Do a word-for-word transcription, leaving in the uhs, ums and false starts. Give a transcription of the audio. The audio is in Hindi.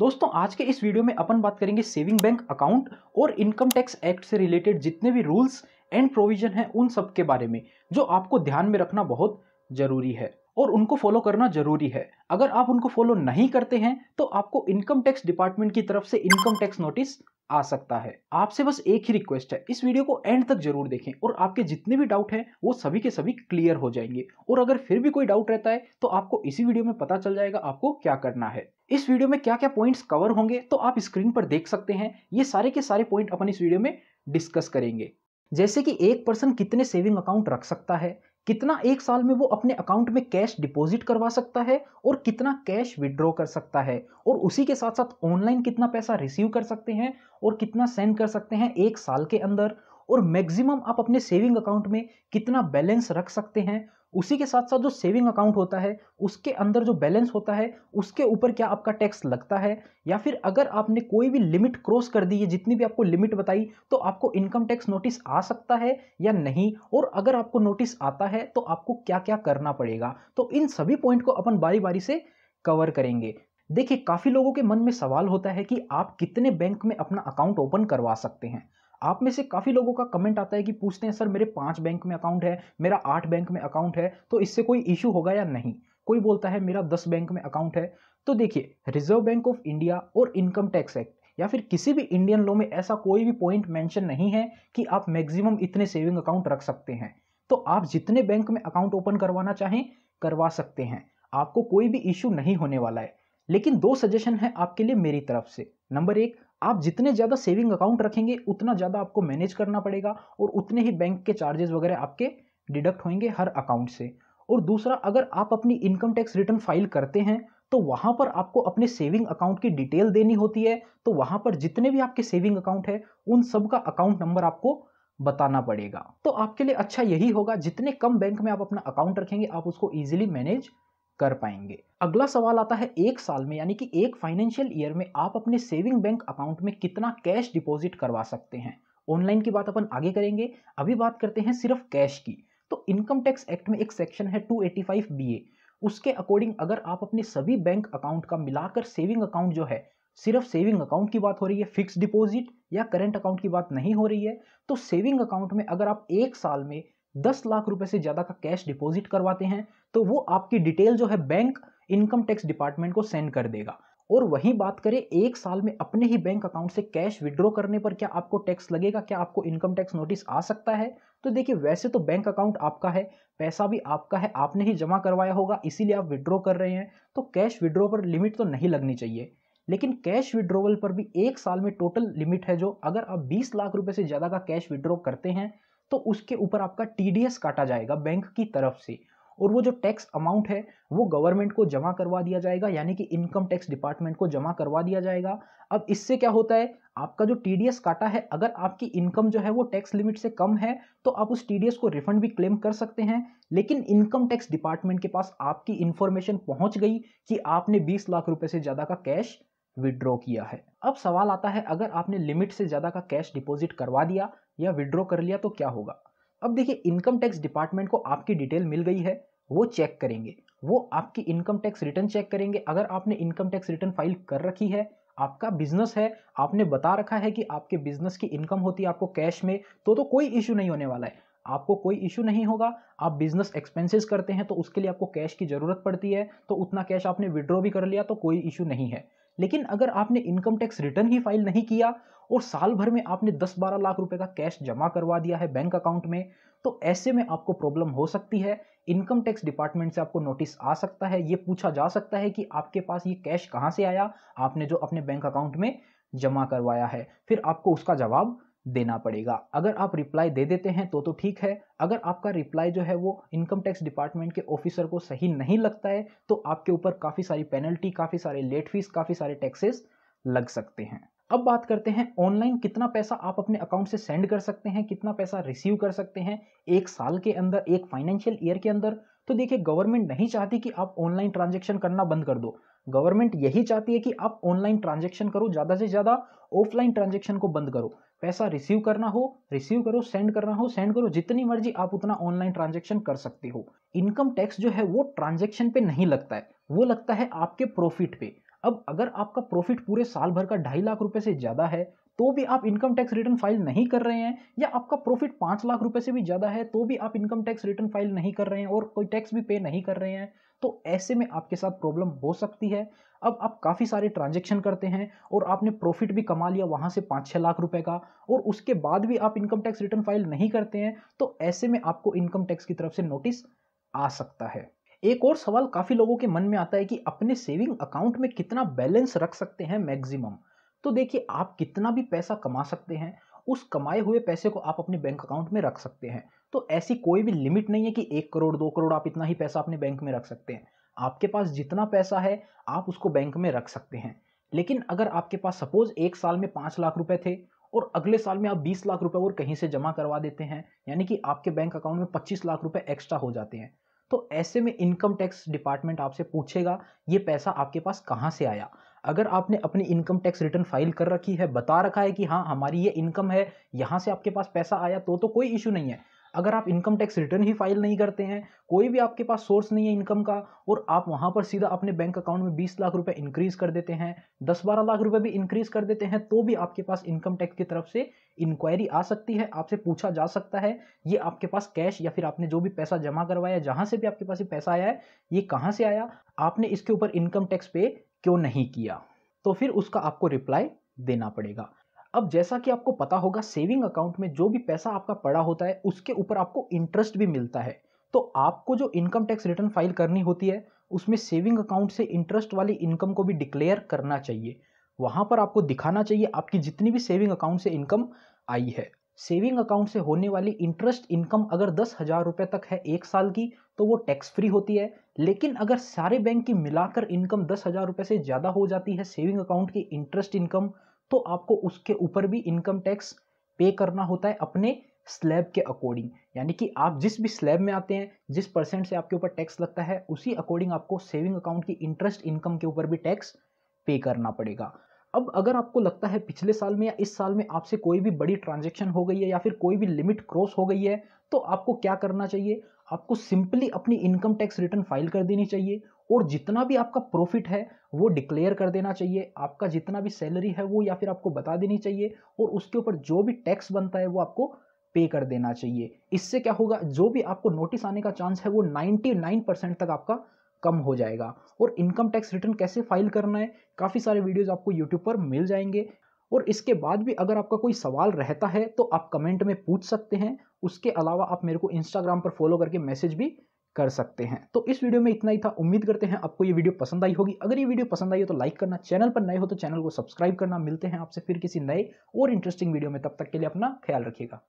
दोस्तों आज के इस वीडियो में अपन बात करेंगे सेविंग बैंक अकाउंट और इनकम टैक्स एक्ट से रिलेटेड जितने भी रूल्स एंड प्रोविजन हैं उन सब के बारे में, जो आपको ध्यान में रखना बहुत जरूरी है और उनको फॉलो करना जरूरी है। अगर आप उनको फॉलो नहीं करते हैं तो आपको इनकम टैक्स डिपार्टमेंट की तरफ से इनकम टैक्स नोटिस आ सकता है। आपसे बस एक ही रिक्वेस्ट है, इस वीडियो को एंड तक जरूर देखें और आपके जितने भी डाउट हैं वो सभी के सभी क्लियर हो जाएंगे। और अगर फिर भी कोई डाउट रहता है तो आपको इसी वीडियो में पता चल जाएगा आपको क्या करना है। इस वीडियो में क्या क्या पॉइंट्स कवर होंगे तो आप स्क्रीन पर देख सकते हैं। ये सारे के सारे पॉइंट अपन इस वीडियो में डिस्कस करेंगे, जैसे कि एक पर्सन कितने सेविंग अकाउंट रख सकता है, कितना एक साल में वो अपने अकाउंट में कैश डिपॉजिट करवा सकता है और कितना कैश विड्रॉ कर सकता है, और उसी के साथ साथ ऑनलाइन कितना पैसा रिसीव कर सकते हैं और कितना सेंड कर सकते हैं एक साल के अंदर, और मैक्सिमम आप अपने सेविंग अकाउंट में कितना बैलेंस रख सकते हैं। उसी के साथ साथ जो सेविंग अकाउंट होता है उसके अंदर जो बैलेंस होता है उसके ऊपर क्या आपका टैक्स लगता है, या फिर अगर आपने कोई भी लिमिट क्रॉस कर दी है, जितनी भी आपको लिमिट बताई, तो आपको इनकम टैक्स नोटिस आ सकता है या नहीं, और अगर आपको नोटिस आता है तो आपको क्या क्या करना पड़ेगा। तो इन सभी पॉइंट को अपन बारी बारी से कवर करेंगे। देखिए, काफ़ी लोगों के मन में सवाल होता है कि आप कितने बैंक में अपना अकाउंट ओपन करवा सकते हैं। आप में से काफ़ी लोगों का कमेंट आता है कि पूछते हैं, सर मेरे पाँच बैंक में अकाउंट है, मेरा आठ बैंक में अकाउंट है, तो इससे कोई इशू होगा या नहीं। कोई बोलता है मेरा दस बैंक में अकाउंट है। तो देखिए, रिजर्व बैंक ऑफ इंडिया और इनकम टैक्स एक्ट या फिर किसी भी इंडियन लॉ में ऐसा कोई भी पॉइंट मेंशन नहीं है कि आप मैक्सिमम इतने सेविंग अकाउंट रख सकते हैं। तो आप जितने बैंक में अकाउंट ओपन करवाना चाहें करवा सकते हैं, आपको कोई भी इशू नहीं होने वाला है। लेकिन दो सजेशन है आपके लिए मेरी तरफ से। नंबर एक, आप जितने ज़्यादा सेविंग अकाउंट रखेंगे उतना ज़्यादा आपको मैनेज करना पड़ेगा और उतने ही बैंक के चार्जेस वगैरह आपके डिडक्ट होंगे हर अकाउंट से। और दूसरा, अगर आप अपनी इनकम टैक्स रिटर्न फाइल करते हैं तो वहाँ पर आपको अपने सेविंग अकाउंट की डिटेल देनी होती है। तो वहाँ पर जितने भी आपके सेविंग अकाउंट है उन सब का अकाउंट नंबर आपको बताना पड़ेगा। तो आपके लिए अच्छा यही होगा, जितने कम बैंक में आप अपना अकाउंट रखेंगे आप उसको ईजिली मैनेज कर पाएंगे। अगला सवाल आता है, एक साल में यानी कि एक फाइनेंशियल ईयर में आप अपने सेविंग बैंक अकाउंट में कितना कैश डिपॉजिट करवा सकते हैं। ऑनलाइन की बात अपन आगे करेंगे, अभी बात करते हैं सिर्फ कैश की। तो इनकम टैक्स एक्ट में एक सेक्शन है two eighty five B A, उसके अकॉर्डिंग अगर आप अपने सभी बैंक अकाउंट का मिलाकर सेविंग अकाउंट जो है, सिर्फ सेविंग अकाउंट की बात हो रही है, फिक्स डिपॉजिट या करेंट अकाउंट की बात नहीं हो रही है, तो सेविंग अकाउंट में अगर आप एक साल में दस लाख रुपए से ज़्यादा का कैश डिपॉजिट करवाते हैं तो वो आपकी डिटेल जो है बैंक इनकम टैक्स डिपार्टमेंट को सेंड कर देगा। और वहीं बात करें एक साल में अपने ही बैंक अकाउंट से कैश विड्रॉ करने पर क्या आपको टैक्स लगेगा, क्या आपको इनकम टैक्स नोटिस आ सकता है। तो देखिए, वैसे तो बैंक अकाउंट आपका है, पैसा भी आपका है, आपने ही जमा करवाया होगा, इसीलिए आप विड्रॉ कर रहे हैं, तो कैश विड्रॉ पर लिमिट तो नहीं लगनी चाहिए। लेकिन कैश विड्रॉवल पर भी एक साल में टोटल लिमिट है, जो अगर आप बीस लाख रुपये से ज़्यादा का कैश विड्रॉ करते हैं तो उसके ऊपर आपका टी डी एस काटा जाएगा बैंक की तरफ से, और वो जो टैक्स अमाउंट है वो गवर्नमेंट को जमा करवा दिया जाएगा, यानी कि इनकम टैक्स डिपार्टमेंट को जमा करवा दिया जाएगा। अब इससे क्या होता है, आपका जो टी डी एस काटा है, अगर आपकी इनकम जो है वो टैक्स लिमिट से कम है तो आप उस टी डी एस को रिफंड भी क्लेम कर सकते हैं। लेकिन इनकम टैक्स डिपार्टमेंट के पास आपकी इन्फॉर्मेशन पहुंच गई कि आपने बीस लाख रुपये से ज़्यादा का कैश विड्रॉ किया है। अब सवाल आता है, अगर आपने लिमिट से ज़्यादा का कैश डिपॉजिट करवा दिया या विड्रॉ कर लिया तो क्या होगा। अब देखिए, इनकम टैक्स डिपार्टमेंट को आपकी डिटेल मिल गई है, वो चेक करेंगे, वो आपकी इनकम टैक्स रिटर्न चेक करेंगे। अगर आपने इनकम टैक्स रिटर्न फाइल कर रखी है, आपका बिजनेस है, आपने बता रखा है कि आपके बिजनेस की इनकम होती है आपको कैश में, तो तो कोई इशू नहीं होने वाला है, आपको कोई इशू नहीं होगा। आप बिजनेस एक्सपेंसेस करते हैं तो उसके लिए आपको कैश की ज़रूरत पड़ती है, तो उतना कैश आपने विड्रॉ भी कर लिया तो कोई इशू नहीं है। लेकिन अगर आपने इनकम टैक्स रिटर्न ही फाइल नहीं किया और साल भर में आपने दस बारह लाख रुपए का कैश जमा करवा दिया है बैंक अकाउंट में, तो ऐसे में आपको प्रॉब्लम हो सकती है। इनकम टैक्स डिपार्टमेंट से आपको नोटिस आ सकता है, ये पूछा जा सकता है कि आपके पास ये कैश कहाँ से आया, आपने जो अपने बैंक अकाउंट में जमा करवाया है। फिर आपको उसका जवाब देना पड़ेगा। अगर आप रिप्लाई दे देते हैं तो तो ठीक है, अगर आपका रिप्लाई जो है वो इनकम टैक्स डिपार्टमेंट के ऑफिसर को सही नहीं लगता है तो आपके ऊपर काफ़ी सारी पेनल्टी, काफ़ी सारे लेट फीस, काफ़ी सारे टैक्सेस लग सकते हैं। अब बात करते हैं ऑनलाइन कितना पैसा आप अपने अकाउंट से सेंड कर सकते हैं, कितना पैसा रिसीव कर सकते हैं एक साल के अंदर, एक फाइनेंशियल ईयर के अंदर। तो देखिए, गवर्नमेंट नहीं चाहती कि आप ऑनलाइन ट्रांजैक्शन करना बंद कर दो, गवर्नमेंट यही चाहती है कि आप ऑनलाइन ट्रांजैक्शन करो ज़्यादा से ज़्यादा, ऑफलाइन ट्रांजैक्शन को बंद करो। पैसा रिसीव करना हो रिसीव करो, सेंड करना हो सेंड करो, जितनी मर्जी आप उतना ऑनलाइन ट्रांजैक्शन कर सकते हो। इनकम टैक्स जो है वो ट्रांजैक्शन पे नहीं लगता है, वो लगता है आपके प्रॉफिट पे। अब अगर आपका प्रॉफिट पूरे साल भर का ढाई लाख रुपए से ज़्यादा है तो भी आप इनकम टैक्स रिटर्न फाइल नहीं कर रहे हैं, या आपका प्रॉफिट पाँच लाख रुपए से भी ज़्यादा है तो भी आप इनकम टैक्स रिटर्न फाइल नहीं कर रहे हैं और कोई टैक्स भी पे नहीं कर रहे हैं, तो ऐसे में आपके साथ प्रॉब्लम हो सकती है। अब आप काफ़ी सारे ट्रांजेक्शन करते हैं और आपने प्रॉफिट भी कमा लिया वहाँ से पाँच छः लाख रुपए का, और उसके बाद भी आप इनकम टैक्स रिटर्न फाइल नहीं करते हैं, तो ऐसे में आपको इनकम टैक्स की तरफ से नोटिस आ सकता है। एक और सवाल काफ़ी लोगों के मन में आता है कि अपने सेविंग अकाउंट में कितना बैलेंस रख सकते हैं मैक्सिमम। तो देखिए, आप कितना भी पैसा कमा सकते हैं, उस कमाए हुए पैसे को आप अपने बैंक अकाउंट में रख सकते हैं। तो ऐसी कोई भी लिमिट नहीं है कि एक करोड़ दो करोड़ आप इतना ही पैसा अपने बैंक में रख सकते हैं। आपके पास जितना पैसा है आप उसको बैंक में रख सकते हैं। लेकिन अगर आपके पास सपोज एक साल में पाँच लाख रुपए थे और अगले साल में आप बीस लाख रुपए और कहीं से जमा करवा देते हैं, यानी कि आपके बैंक अकाउंट में पच्चीस लाख रुपए एक्स्ट्रा हो जाते हैं, तो ऐसे में इनकम टैक्स डिपार्टमेंट आपसे पूछेगा ये पैसा आपके पास कहाँ से आया। अगर आपने अपनी इनकम टैक्स रिटर्न फाइल कर रखी है, बता रखा है कि हाँ हमारी ये इनकम है, यहाँ से आपके पास पैसा आया, तो तो कोई इशू नहीं है। अगर आप इनकम टैक्स रिटर्न ही फाइल नहीं करते हैं, कोई भी आपके पास सोर्स नहीं है इनकम का, और आप वहाँ पर सीधा अपने बैंक अकाउंट में बीस लाख रुपये इंक्रीज़ कर देते हैं, दस बारह लाख रुपये भी इंक्रीज़ कर देते हैं, तो भी आपके पास इनकम टैक्स की तरफ से इंक्वायरी आ सकती है। आपसे पूछा जा सकता है ये आपके पास कैश या फिर आपने जो भी पैसा जमा करवाया, जहाँ से भी आपके पास ये पैसा आया है, ये कहाँ से आया, आपने इसके ऊपर इनकम टैक्स पे क्यों नहीं किया, तो फिर उसका आपको रिप्लाई देना पड़ेगा। अब जैसा कि आपको पता होगा, सेविंग अकाउंट में जो भी पैसा आपका पड़ा होता है उसके ऊपर आपको इंटरेस्ट भी मिलता है, तो आपको जो इनकम टैक्स रिटर्न फाइल करनी होती है उसमें सेविंग अकाउंट से इंटरेस्ट वाली इनकम को भी डिक्लेयर करना चाहिए। वहाँ पर आपको दिखाना चाहिए आपकी जितनी भी सेविंग अकाउंट से इनकम आई है। सेविंग अकाउंट से होने वाली इंटरेस्ट इनकम अगर दस हज़ार रुपये तक है एक साल की तो वो टैक्स फ्री होती है, लेकिन अगर सारे बैंक की मिलाकर इनकम दस हज़ार रुपये से ज़्यादा हो जाती है सेविंग अकाउंट की इंटरेस्ट इनकम, तो आपको उसके ऊपर भी इनकम टैक्स पे करना होता है अपने स्लैब के अकॉर्डिंग। यानी कि आप जिस भी स्लैब में आते हैं, जिस परसेंट से आपके ऊपर टैक्स लगता है, उसी अकॉर्डिंग आपको सेविंग अकाउंट की इंटरेस्ट इनकम के ऊपर भी टैक्स पे करना पड़ेगा। अब अगर आपको लगता है पिछले साल में या इस साल में आपसे कोई भी बड़ी ट्रांजेक्शन हो गई है या फिर कोई भी लिमिट क्रॉस हो गई है, तो आपको क्या करना चाहिए, आपको सिंपली अपनी इनकम टैक्स रिटर्न फाइल कर देनी चाहिए और जितना भी आपका प्रॉफिट है वो डिक्लेयर कर देना चाहिए। आपका जितना भी सैलरी है वो या फिर आपको बता देनी चाहिए और उसके ऊपर जो भी टैक्स बनता है वो आपको पे कर देना चाहिए। इससे क्या होगा, जो भी आपको नोटिस आने का चांस है वो निन्यानवे परसेंट तक आपका कम हो जाएगा। और इनकम टैक्स रिटर्न कैसे फाइल करना है, काफ़ी सारे वीडियोज़ आपको यूट्यूब पर मिल जाएंगे। और इसके बाद भी अगर आपका कोई सवाल रहता है तो आप कमेंट में पूछ सकते हैं। उसके अलावा आप मेरे को इंस्टाग्राम पर फॉलो करके मैसेज भी कर सकते हैं। तो इस वीडियो में इतना ही था। उम्मीद करते हैं आपको ये वीडियो पसंद आई होगी। अगर ये वीडियो पसंद आई हो तो लाइक करना, चैनल पर नए हो तो चैनल को सब्सक्राइब करना। मिलते हैं आपसे फिर किसी नए और इंटरेस्टिंग वीडियो में, तब तक के लिए अपना ख्याल रखिएगा।